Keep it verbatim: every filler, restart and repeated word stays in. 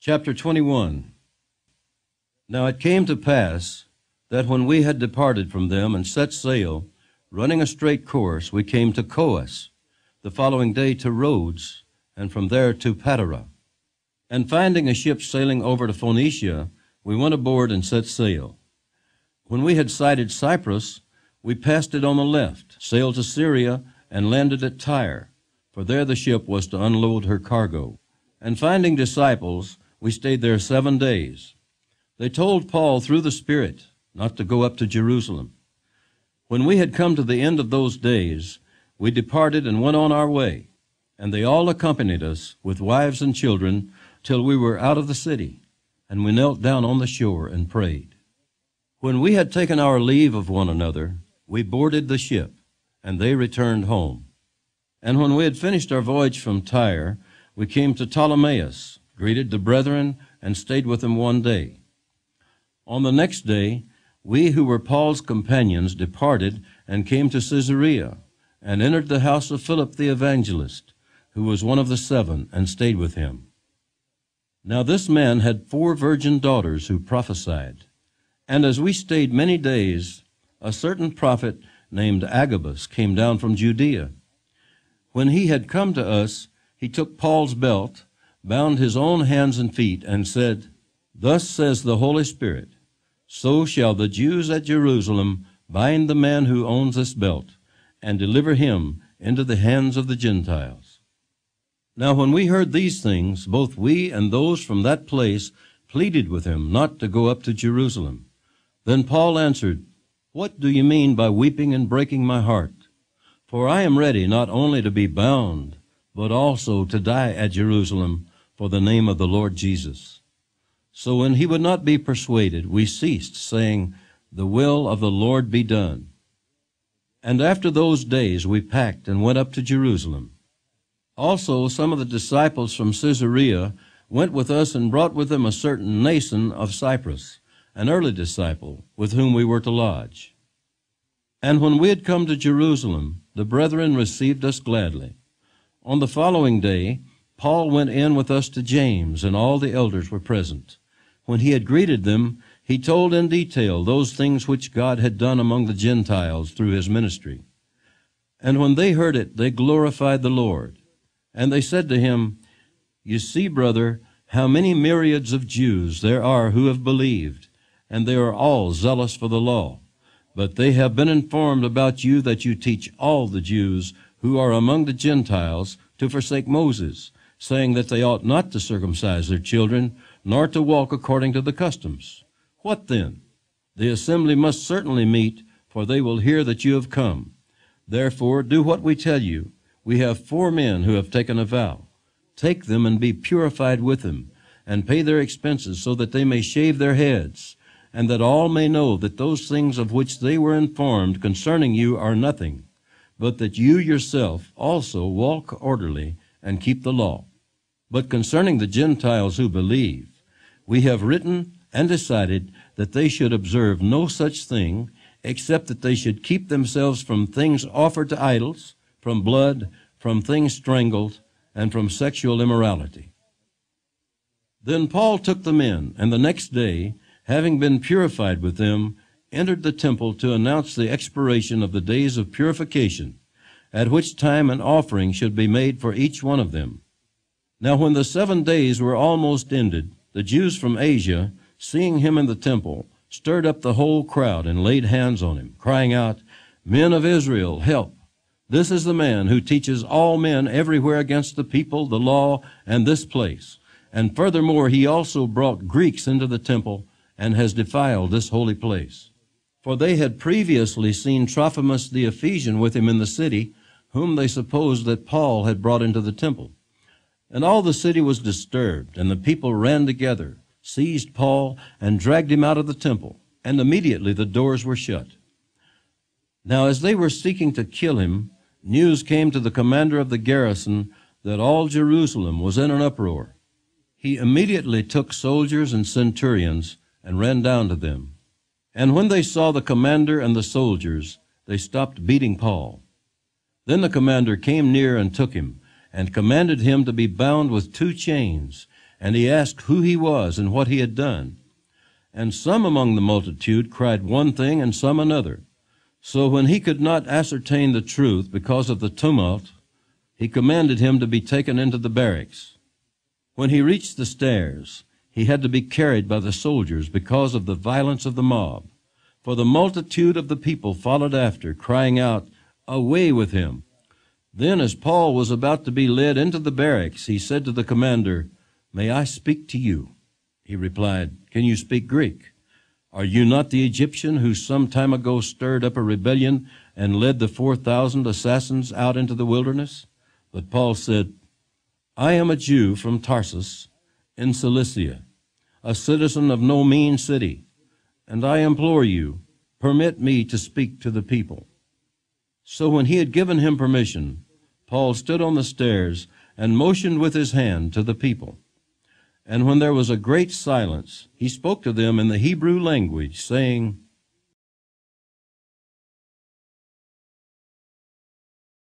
Chapter twenty-one. Now it came to pass that when we had departed from them and set sail, running a straight course, we came to Cos, the following day to Rhodes, and from there to Patara. And finding a ship sailing over to Phoenicia, we went aboard and set sail. When we had sighted Cyprus, we passed it on the left, sailed to Syria, and landed at Tyre, for there the ship was to unload her cargo. And finding disciples, we stayed there seven days. They told Paul through the Spirit not to go up to Jerusalem. When we had come to the end of those days, we departed and went on our way, and they all accompanied us with wives and children till we were out of the city, and we knelt down on the shore and prayed. When we had taken our leave of one another, we boarded the ship, and they returned home. And when we had finished our voyage from Tyre, we came to Ptolemais, greeted the brethren, and stayed with them one day. On the next day, we who were Paul's companions departed and came to Caesarea, and entered the house of Philip the evangelist, who was one of the seven, and stayed with him. Now this man had four virgin daughters who prophesied. And as we stayed many days, a certain prophet named Agabus came down from Judea. When he had come to us, he took Paul's belt, bound his own hands and feet, and said, "Thus says the Holy Spirit, so shall the Jews at Jerusalem bind the man who owns this belt, and deliver him into the hands of the Gentiles." Now when we heard these things, both we and those from that place pleaded with him not to go up to Jerusalem. Then Paul answered, "What do you mean by weeping and breaking my heart? For I am ready not only to be bound, but also to die at Jerusalem for the name of the Lord Jesus." So when he would not be persuaded, we ceased, saying, "The will of the Lord be done." And after those days we packed and went up to Jerusalem. Also some of the disciples from Caesarea went with us and brought with them a certain Mnason of Cyprus, an early disciple, with whom we were to lodge. And when we had come to Jerusalem, the brethren received us gladly. On the following day, Paul went in with us to James, and all the elders were present. When he had greeted them, he told in detail those things which God had done among the Gentiles through his ministry. And when they heard it, they glorified the Lord. And they said to him, "You see, brother, how many myriads of Jews there are who have believed, and they are all zealous for the law. But they have been informed about you that you teach all the Jews who are among the Gentiles to forsake Moses, saying that they ought not to circumcise their children, nor to walk according to the customs. What then? The assembly must certainly meet, for they will hear that you have come. Therefore do what we tell you. We have four men who have taken a vow. Take them and be purified with them, and pay their expenses, so that they may shave their heads, and that all may know that those things of which they were informed concerning you are nothing, but that you yourself also walk orderly and keep the law. But concerning the Gentiles who believe, we have written and decided that they should observe no such thing, except that they should keep themselves from things offered to idols, from blood, from things strangled, and from sexual immorality." Then Paul took them in, and the next day, having been purified with them, entered the temple to announce the expiration of the days of purification, at which time an offering should be made for each one of them. Now when the seven days were almost ended, the Jews from Asia, seeing him in the temple, stirred up the whole crowd and laid hands on him, crying out, "Men of Israel, help! This is the man who teaches all men everywhere against the people, the law, and this place. And furthermore, he also brought Greeks into the temple and has defiled this holy place." For they had previously seen Trophimus the Ephesian with him in the city, whom they supposed that Paul had brought into the temple. And all the city was disturbed, and the people ran together, seized Paul, and dragged him out of the temple, and immediately the doors were shut. Now as they were seeking to kill him, news came to the commander of the garrison that all Jerusalem was in an uproar. He immediately took soldiers and centurions and ran down to them. And when they saw the commander and the soldiers, they stopped beating Paul. Then the commander came near and took him, and commanded him to be bound with two chains, and he asked who he was and what he had done. And some among the multitude cried one thing and some another. So when he could not ascertain the truth because of the tumult, he commanded him to be taken into the barracks. When he reached the stairs, he had to be carried by the soldiers because of the violence of the mob. For the multitude of the people followed after, crying out, "Away with him!" Then as Paul was about to be led into the barracks, he said to the commander, "May I speak to you?" He replied, "Can you speak Greek? Are you not the Egyptian who some time ago stirred up a rebellion and led the four thousand assassins out into the wilderness?" But Paul said, "I am a Jew from Tarsus in Cilicia, a citizen of no mean city, and I implore you, permit me to speak to the people." So when he had given him permission, Paul stood on the stairs and motioned with his hand to the people. And when there was a great silence, he spoke to them in the Hebrew language, saying,